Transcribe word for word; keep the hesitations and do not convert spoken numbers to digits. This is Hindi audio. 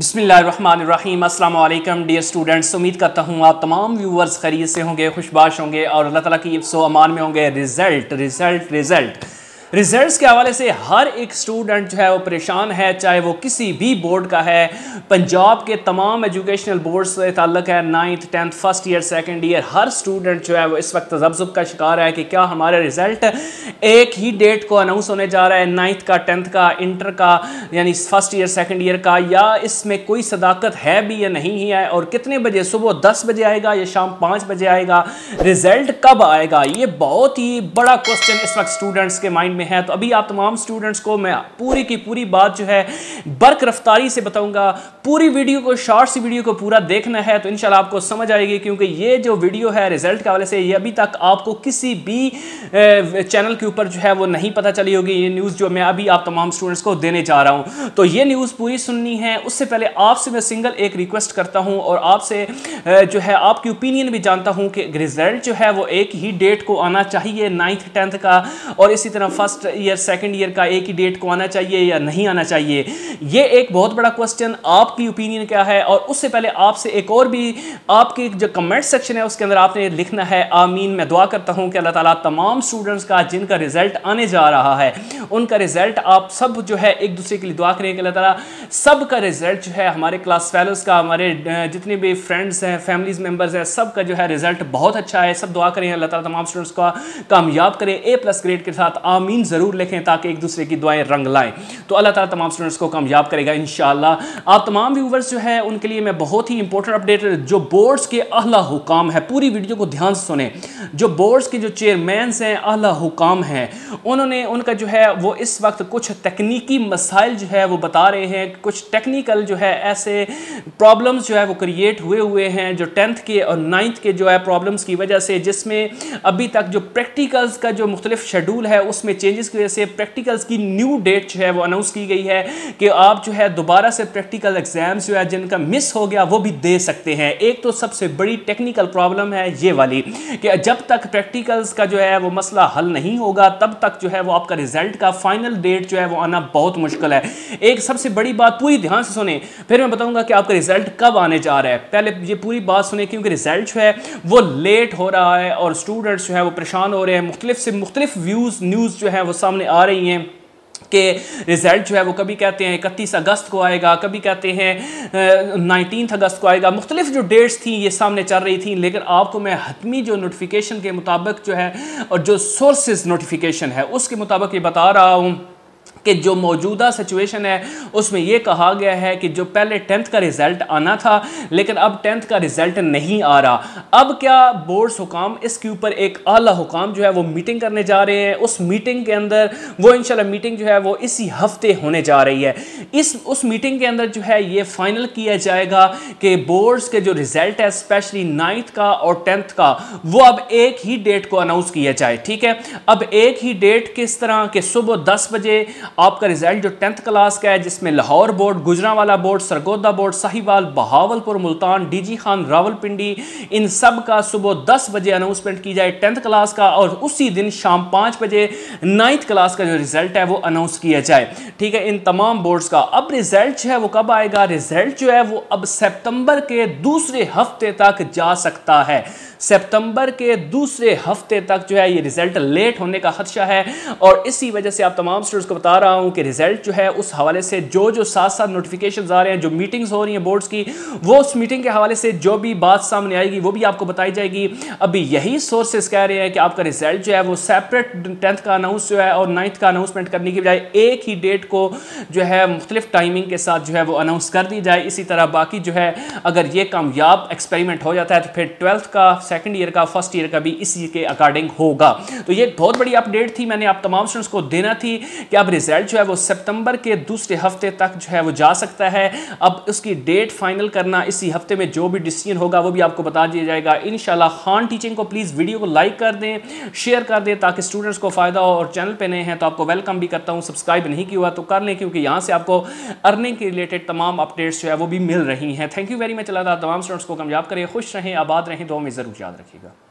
बिस्मिल्लाहिर्रहमानिर्रहीम अस्सलाम वालेकुम डियर स्टूडेंट्स। उम्मीद करता हूँ आप तमाम व्यूवर्स खैरियत से होंगे, खुशबाश होंगे और अल्लाह ताला की इब्सो अमान में होंगे। रिज़ल्ट रिज़ल्ट रिज़ल्ट रिज़ल्ट्स के हवाले से हर एक स्टूडेंट जो है वो परेशान है, चाहे वो किसी भी बोर्ड का है। पंजाब के तमाम एजुकेशनल बोर्ड से ताल्लुक़ है, ninth tenth first year second year हर स्टूडेंट जो है वो इस वक्त तज़ब्ज़ुब का शिकार है कि क्या हमारे रिज़ल्ट एक ही डेट को अनाउंस होने जा रहा है, नाइन्थ का, टेंथ का, इंटर का, यानी फ़र्स्ट ईयर सेकेंड ईयर का, या इसमें कोई सदाकत है भी या नहीं ही है, और कितने बजे, सुबह दस बजे आएगा या शाम पाँच बजे आएगा, रिज़ल्ट कब आएगा। ये बहुत ही बड़ा क्वेश्चन इस वक्त स्टूडेंट्स के माइंड में है। तो अभी आप तमाम स्टूडेंट्स को मैं पूरी की पूरी बात जो है बर्क रफ्तारी से बताऊंगा। पूरी वीडियो को, शॉर्ट सी वीडियो को पूरा देखना है तो इंशाल्लाह आपको समझ आएगी, क्योंकि ये जो वीडियो है रिजल्ट के हवाले से ये अभी तक आपको किसी भी चैनल के ऊपर जो है वो नहीं पता चली होगी। ये न्यूज़ जो मैं अभी आप तमाम स्टूडेंट्स को देने जा रहा हूँ, तो ये न्यूज़ पूरी सुननी है। उससे पहले आपसे मैं सिंगल एक रिक्वेस्ट करता हूँ और आपसे जो है आपकी ओपिनियन भी जानता हूँ कि रिजल्ट जो है वो एक ही डेट को आना चाहिए, नाइन्थ टेंथ का, और इसी तरह फर्स्ट ईयर सेकंड ईयर का एक ही डेट को आना चाहिए या नहीं आना चाहिए। ये एक बहुत बड़ा क्वेश्चन, आपकी ओपिनियन क्या है। और उससे पहले आपसे एक और भी, आपके जो कमेंट सेक्शन है उसके अंदर आपने लिखना है आमीन। मैं दुआ करता हूं कि अल्लाह ताला तमाम स्टूडेंट्स का जिनका रिजल्ट आने जा रहा है उनका रिजल्ट, आप सब जो है एक दूसरे के लिए दुआ करें कि अल्लाह ताला सब का रिजल्ट जो है, हमारे क्लास फेलोज का, हमारे जितने भी फ्रेंड्स हैं, फैमिलीज मेम्बर्स हैं, सब का जो है रिजल्ट बहुत अच्छा है। सब दुआ करें अल्लाह ताला तमाम स्टूडेंट्स का कामयाब करें, ए प्लस ग्रेड के साथ आमीन जरूर लिखें ताकि एक दूसरे की दुआएं रंग लाएं। तो अल्लाह ताला तमाम स्टूडेंट्स को कामयाब करेगा इंशाल्लाह। आप तमाम व्यूवर्स जो है उनके लिए मैं बहुत ही इंपॉर्टेंट अपडेट, जो बोर्ड्स के अहला हुकाम है, पूरी वीडियो को ध्यान से सुने, जो बोर्ड्स के जो चेयरमैन्स हैं, अहला हुकाम हैं, उन्होंने उनका जो है वो इस वक्त कुछ तकनीकी मसाइल जो है वो बता रहे हैं, कुछ टेक्निकल जो है ऐसे प्रॉब्लम्स जो है वो क्रिएट हुए हुए हैं जो टेंथ के और नाइन्थ के जो है प्रॉब्लम्स की वजह से, जिसमें अभी तक जो प्रैक्टिकल्स का जो मुख्तलिफ शेड्यूल है उसमें चेंजेस की वजह से प्रैक्टिकल्स की न्यू डेट जो है वो अनाउंस की गई है कि आप जो है दोबारा से प्रैक्टिकल एग्जाम्स जो है जिनका मिस हो गया वो भी दे सकते हैं। एक तो सबसे बड़ी टेक्निकल प्रॉब्लम है ये वाली कि जब तक प्रैक्टिकल्स का जो है वो मसला हल नहीं होगा तब तक जो है वो आपका रिजल्ट का फाइनल डेट जो है वो आना बहुत मुश्किल है। एक सबसे बड़ी बात, पूरी ध्यान से सुने, फिर मैं बताऊंगा कि आपका रिजल्ट कब आने जा रहा है। पहले ये पूरी बात सुने, क्योंकि रिजल्ट जो है वो लेट हो रहा है और स्टूडेंट्स जो है वो परेशान हो रहे हैं। मुख्तलिफ से मुख्तलिफ व्यूज़ न्यूज़ जो है वो सामने आ रही हैं कि रिज़ल्ट जो है वो कभी कहते हैं इकतीस अगस्त को आएगा, कभी कहते हैं नाइनटीन अगस्त को आएगा। मुख्तलिफ जो डेट्स थी ये सामने चल रही थी, लेकिन आपको मैं हतमी जो नोटिफिकेशन के मुताबिक जो है और जो सोर्सेज नोटिफिकेशन है उसके मुताबिक ये बता रहा हूँ कि जो मौजूदा सिचुएशन है उसमें यह कहा गया है कि जो पहले टेंथ का रिज़ल्ट आना था लेकिन अब टेंथ का रिज़ल्ट नहीं आ रहा। अब क्या बोर्ड्स हुकाम इसके ऊपर एक आला हुकाम जो है वो मीटिंग करने जा रहे हैं। उस मीटिंग के अंदर वो इंशाल्लाह, मीटिंग जो है वो इसी हफ्ते होने जा रही है। इस उस मीटिंग के अंदर जो है ये फाइनल किया जाएगा कि बोर्ड्स के जो रिज़ल्ट है स्पेशली नाइन्थ का और टेंथ का वो अब एक ही डेट को अनाउंस किया जाए। ठीक है, अब एक ही डेट किस तरह के सुबह दस बजे आपका रिजल्ट जो टेंथ क्लास का है, जिसमें Lahore board, Gujranwala board, Sargodha board, Sahiwal, Bahawalpur, Multan, DG Khan, Rawalpindi, इन सब का सुबह दस बजे अनाउंसमेंट की जाए टेंथ क्लास का, और उसी दिन शाम पाँच बजे नाइन्थ क्लास का जो रिजल्ट है वो अनाउंस किया जाए। ठीक है, इन तमाम बोर्ड्स का अब रिजल्ट जो है वो कब आएगा? रिजल्ट जो है वो अब सितंबर के दूसरे हफ्ते तक जा सकता है। सितंबर के दूसरे हफ्ते तक जो है ये रिजल्ट लेट होने का खदशा है, और इसी वजह से आप तमाम स्टूडेंट्स को बता रहा हूँ कि रिजल्ट जो है उस हवाले से जो जो साथ साथ नोटिफिकेशन आ रहे हैं, जो मीटिंग्स हो रही हैं बोर्ड्स की, वो उस मीटिंग के हवाले से जो भी बात सामने आएगी वो भी आपको बताई जाएगी। अभी यही सोर्सेज कह रहे हैं कि आपका रिजल्ट जो है वो सेपरेट टेंथ का अनाउंस जो है और नाइन्थ का अनाउंसमेंट करने की बजाय एक ही डेट को जो है मुख्तलिफ टाइमिंग के साथ जो है वो अनाउंस कर दी जाए। इसी तरह बाकी जो है अगर ये कामयाब एक्सपेरिमेंट हो जाता है तो फिर ट्वेल्थ का, सेकंड ईयर का, फर्स्ट ईयर का भी इसी के अकॉर्डिंग होगा। तो ये बहुत बड़ी अपडेट थी, मैंने आप तमाम स्टूडेंट्स को देना थी कि अब रिजल्ट जो है वो सितंबर के दूसरे हफ्ते तक जो है वो जा सकता है। अब उसकी डेट फाइनल करना इसी हफ्ते में जो भी डिसीजन होगा वो भी आपको बता दिया जाएगा इंशाल्लाह। खान टीचिंग को प्लीज़ वीडियो को लाइक कर दें, शेयर कर दें ताकि स्टूडेंट्स को फ़ायदा हो, और चैनल पर नए हैं तो आपको वेलकम भी करता हूँ। सब्सक्राइब नहीं किया हुआ तो कर लें, क्योंकि यहाँ से आपको अर्निंग के रिलेटेड तमाम अपडेट्स जो है वो भी मिल रही हैं। Thank you very much. अल्लाह ताला तमाम स्टूडेंट्स को कामयाब करें, खुश रहें, आबाद रहें, दुआ में ज़रूर याद रखिएगा।